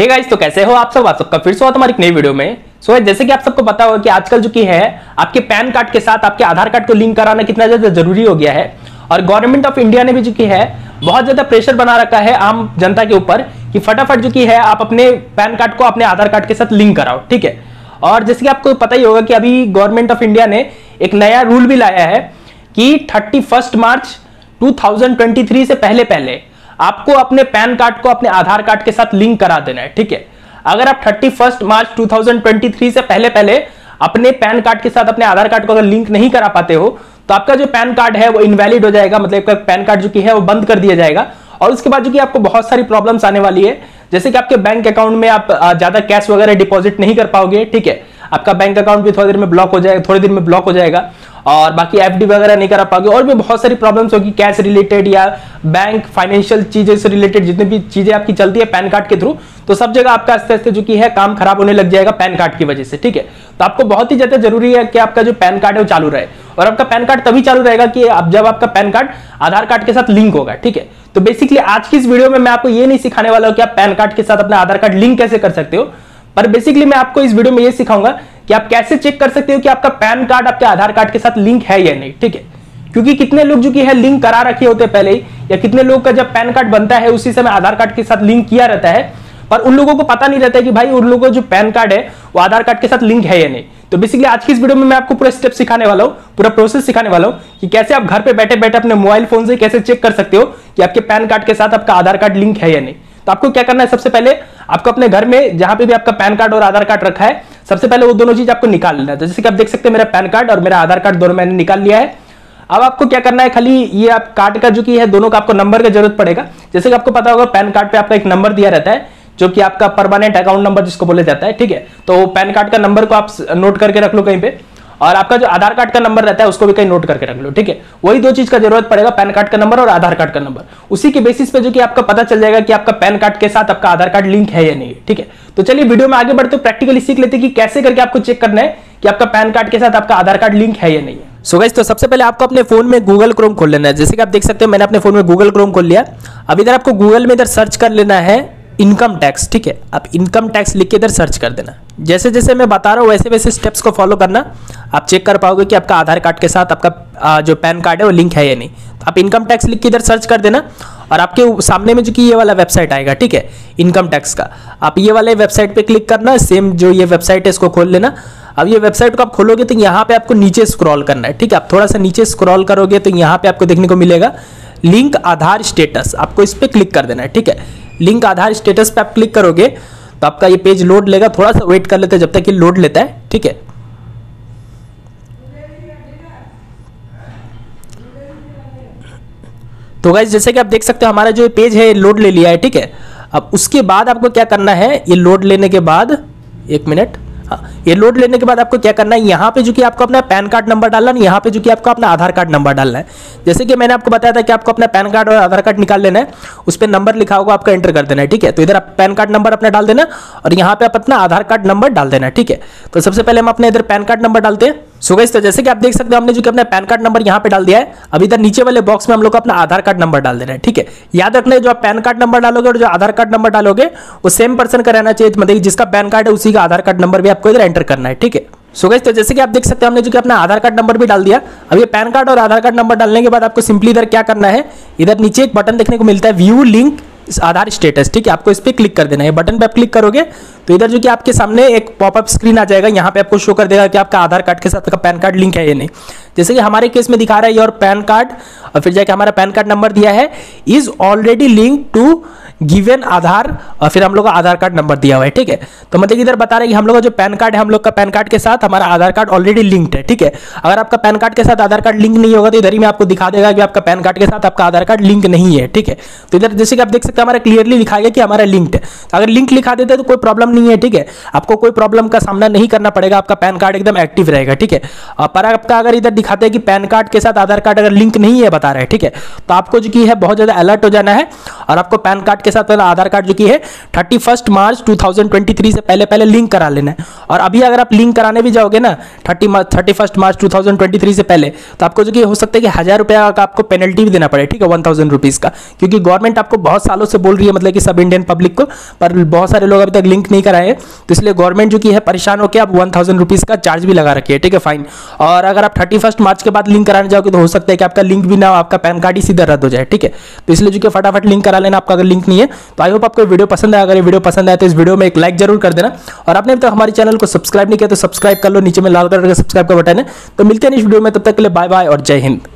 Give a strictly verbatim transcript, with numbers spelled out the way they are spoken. Hey guys, तो कैसे हो आप सब आप सबका फिर से हमारी नई वीडियो में। सो so, जैसे कि आप सबको पता हो कि आजकल जो कि है आपके पैन कार्ड के साथ आपके आधार कार्ड को लिंक कराना कितना ज्यादा जरूरी हो गया है और गवर्नमेंट ऑफ इंडिया ने भी जो कि है बहुत ज्यादा प्रेशर बना रखा है आम जनता के ऊपर कि फटाफट जो कि है आप अपने पैन कार्ड को अपने आधार कार्ड के साथ लिंक कराओ, ठीक है। और जैसे कि आपको पता ही होगा कि अभी गवर्नमेंट ऑफ इंडिया ने एक नया रूल भी लाया है कि thirty first March two thousand twenty three से पहले पहले आपको अपने पैन कार्ड को अपने आधार कार्ड के साथ लिंक करा देना है, ठीक है। अगर आप इकतीस मार्च दो हज़ार तेईस से पहले पहले अपने पैन कार्ड के साथ अपने आधार कार्ड को अगर लिंक नहीं करा पाते हो तो आपका जो पैन कार्ड है वो इनवैलिड हो जाएगा, मतलब पैन कार्ड जो कि है वो बंद कर दिया जाएगा। और उसके बाद जो कि आपको बहुत सारी प्रॉब्लम्स आने वाली है, जैसे कि आपके बैंक अकाउंट में आप ज्यादा कैश वगैरह डिपॉजिट नहीं कर पाओगे, ठीक है। आपका बैंक अकाउंट भी थोड़ी देर में ब्लॉक हो जाएगा थोड़ी देर में ब्लॉक हो जाएगा और बाकी एफडी वगैरह नहीं करा पाओगे और भी बहुत सारी प्रॉब्लम्स होगी कैश रिलेटेड या बैंक फाइनेंशियल चीजें से रिलेटेड। जितनी भी चीजें आपकी चलती है पैन कार्ड के थ्रू तो सब जगह आपका आस्ते आस्ते जो कि है काम खराब होने लग जाएगा पैन कार्ड की वजह से, ठीक है। तो आपको बहुत ही ज्यादा जरूरी है कि आपका जो पैन कार्ड है वो चालू रहे और आपका पैन कार्ड तभी चालू रहेगा कि आप जब आपका पैन कार्ड आधार कार्ड के साथ लिंक होगा, ठीक है। तो बेसिकली आज की इस वीडियो में मैं आपको ये नहीं सिखाने वाला हूं कि आप पैन कार्ड के साथ अपना आधार कार्ड लिंक कैसे कर सकते हो, पर बेसिकली मैं आपको इस वीडियो में ये सिखाऊंगा कि आप कैसे चेक कर सकते हो कि आपका पैन कार्ड आपके आधार कार्ड के साथ लिंक है या नहीं, ठीक है। क्योंकि कितने लोग जो कि है लिंक करा रखे होते हैं पहले या कितने लोग का जब पैन कार्ड बनता है उसी समय आधार कार्ड के साथ लिंक किया रहता है, पर उन लोगों को पता नहीं रहता है कि भाई उन लोगों का जो पैन कार्ड है वो आधार कार्ड के साथ लिंक है या नहीं। तो बेसिकली आज की इस वीडियो में मैं आपको पूरा स्टेप सिखाने वाला हूँ, पूरा प्रोसेस सिखाने वाला हूँ कि कैसे आप घर पे बैठे बैठे अपने मोबाइल फोन से कैसे चेक कर सकते हो कि आपके पैन कार्ड के साथ आपका आधार कार्ड लिंक है या नहीं। तो आपको क्या करना है, सबसे पहले आपको अपने घर में जहां पे भी आपका पैन कार्ड और आधार कार्ड रखा है सबसे पहले वो दोनों चीज आपको निकाल लेना है। तो जैसे कि आप देख सकते हैं मेरा पैन कार्ड और मेरा आधार कार्ड दोनों मैंने निकाल लिया है। अब आपको क्या करना है, खाली ये आप कार्ड का जो कि है दोनों का आपको नंबर का जरूरत पड़ेगा। जैसे कि आपको पता होगा पैन कार्ड पे आपका एक नंबर दिया रहता है जो कि आपका परमानेंट अकाउंट नंबर जिसको बोला जाता है, ठीक है। तो पैन कार्ड का नंबर को आप नोट करके रख लो कहीं पे और आपका जो आधार कार्ड का नंबर रहता है उसको भी कहीं नोट करके रख लो, ठीक है। वही दो चीज का जरूरत पड़ेगा, पैन कार्ड का नंबर और आधार कार्ड का नंबर। उसी के बेसिस पे जो कि आपका पता चल जाएगा कि आपका पैन कार्ड के साथ आपका आधार कार्ड लिंक है या नहीं, ठीक है। तो चलिए वीडियो में आगे बढ़ते प्रैक्टिकली सीख लेते हैं कि कैसे करके आपको चेक करना है कि आपका पैन कार्ड के साथ आपका आधार कार्ड लिंक है या नहीं है। सो गाइस, तो सबसे पहले आपको अपने फोन में गूगल क्रोम खोल लेना है। जैसे कि आप देख सकते हो मैंने अपने फोन में गूगल क्रोम खोल लिया। अब इधर आपको गूगल में इधर सर्च कर लेना है इनकम टैक्स, ठीक है। आप इनकम टैक्स लिख के इधर सर्च कर देना। जैसे जैसे मैं बता रहा हूँ वैसे वैसे स्टेप्स को फॉलो करना, आप चेक कर पाओगे कि आपका आधार कार्ड के साथ आपका जो पैन कार्ड है वो लिंक है या नहीं। तो आप इनकम टैक्स लिख के इधर सर्च कर देना और आपके सामने में जो कि ये वाला वेबसाइट आएगा, ठीक है, इनकम टैक्स का। आप ये वाले वेबसाइट पे क्लिक करना, सेम जो ये वेबसाइट है इसको खोल लेना। अब ये वेबसाइट को आप खोलोगे तो यहाँ पे आपको नीचे स्क्रॉल करना है, ठीक है। आप थोड़ा सा नीचे स्क्रॉल करोगे तो यहाँ पे आपको देखने को मिलेगा लिंक आधार स्टेटस, आपको इस पर क्लिक कर देना है, ठीक है। लिंक आधार स्टेटस पे आप क्लिक करोगे तो आपका ये पेज लोड लेगा। थोड़ा सा वेट कर लेते हैं जब तक ये लोड लेता है, ठीक है। तो गाइस, जैसे कि आप देख सकते हो हमारा जो पेज है लोड ले लिया है, ठीक है। अब उसके बाद आपको क्या करना है, ये लोड लेने के बाद एक मिनट ये लोड लेने के बाद आपको क्या करना है, यहाँ पे जो कि आपको अपना पैन कार्ड नंबर डालना है, यहाँ पे जो कि आपको अपना आधार कार्ड नंबर डालना है। जैसे कि मैंने आपको बताया था कि आपको अपना पैन कार्ड और आधार कार्ड निकाल लेना है, उस पर नंबर लिखा होगा आपका एंटर कर देना है, ठीक है। तो इधर आप पैन कार्ड नंबर अपना डाल देना और यहाँ पे आप अपना आधार कार्ड नंबर डाल देना, ठीक है। तो सबसे पहले हम अपने इधर पैन कार्ड नंबर डालते हैं। सो गाइस, तो जैसे कि आप देख सकते हो हमने जो कि अपना पैन कार्ड नंबर यहाँ पे डाल दिया है। अब इधर नीचे वाले बॉक्स में हम लोग अपना आधार कार्ड नंबर डाल देना है, ठीक है। याद रखना है जो आप पैन कार्ड नंबर डालोगे और जो आधार कार्ड नंबर डालोगे वो सेम पर्सन का रहना चाहिए, मतलब जिसका पैन कार्ड है उसी का आधार कार्ड नंबर भी आपको इधर एंटर करना है, ठीक है। सो गाइस, तो जैसे कि आप देख सकते हो हमने जो कि अपना आधार कार्ड नंबर भी डाल दिया। अब ये पैन कार्ड और आधार कार्ड नंबर डालने के बाद आपको सिंपली इधर क्या करना है, इधर नीचे एक बटन देखने को मिलता है व्यू लिंक आधार स्टेटस, ठीक है। आपको इस पर क्लिक कर देना है। बटन पे आप क्लिक करोगे तो इधर जो कि आपके सामने एक पॉपअप स्क्रीन आ जाएगा, यहाँ पे आपको शो कर देगा कि आपका आधार कार्ड के साथ आपका पैन कार्ड लिंक है या नहीं। जैसे कि हमारे केस में दिखा रहा है योर पैन कार्ड और फिर जाके हमारा पैन कार्ड नंबर दिया है is already link to given Aadhaar और फिर हम लोग का आधार कार्ड नंबर दिया हुआ है, ठीक है। तो मतलब इधर बता रहे हैं कि हम लोग का जो पैन कार्ड है हम लोग का पैन कार्ड के साथ हमारा आधार कार्ड ऑलरेडी लिंक्ड है, ठीक है। अगर आपका पैन कार्ड के साथ आधार कार्ड लिंक नहीं होगा तो इधर ही में आपको दिखा देगा कि आपका पैन कार्ड के साथ आपका आधार कार्ड लिंक नहीं है, ठीक है। तो इधर जैसे कि आप देख सकते हैं हमारा क्लियरली लिखा गया कि हमारा लिंक्ड है। अगर लिंक लिखा देते तो कोई प्रॉब्लम नहीं है, ठीक है। आपको कोई प्रॉब्लम का सामना नहीं करना पड़ेगा, आपका पैन कार्ड एकदम एक्टिव रहेगा, ठीक है। पर आपका अगर इधर दिखाते हैं कि पैन कार्ड के साथ आधार कार्ड अगर लिंक नहीं है बता रहा है, ठीक है, तो आपको जो कि है बहुत ज्यादा अलर्ट हो जाना है और आपको पैन कार्ड आपके साथ वाला आधार कार्ड जो कि है thirty first March two thousand twenty three से पहले पहले लिंक करा लेना है। और अभी अगर आप लिंक कराने भी जाओगे ना thirty thirty first March two thousand twenty three से पहले, तो आपको जो कि हो सकता है कि हज़ार रुपया का आपको पेनल्टी भी देना पड़े, ठीक है, वन थाउजेंड रुपीज़ का, क्योंकि गवर्नमेंट आपको बहुत सालों से बोल रही है, मतलब कि सब इंडियन पब्लिक को, पर बहुत सारे लोग अभी तक लिंक नहीं कराए, तो इसलिए गवर्नमेंट जो कि है परेशान होकर आप वन थाउजेंड रुपीज़ का चार्ज भी लगा रखिए, ठीक है, फाइन। और अगर आप थर्टी फर्स्ट मार्च के बाद लिंक कराने जाओगे तो हो सकता है कि आपका लिंक भी ना, आपका पैन कार्ड ही सीधा रद्द हो जाए, ठीक है, तो इसलिए जो कि फटाफट लिंक करा लेना आपका अगर लिंक नहीं है। तो आई होप आपको वीडियो पसंद है, अगर ये वीडियो पसंद आए तो इस वीडियो में एक लाइक जरूर कर देना, और आपने अब तक हमारे चैनल को सब्सक्राइब नहीं किया तो सब्सक्राइब कर लो, नीचे में लाल कलर का सब्सक्राइब का बटन है। तो मिलते हैं इस वीडियो में, तब तक के लिए बाय बाय और जय हिंद।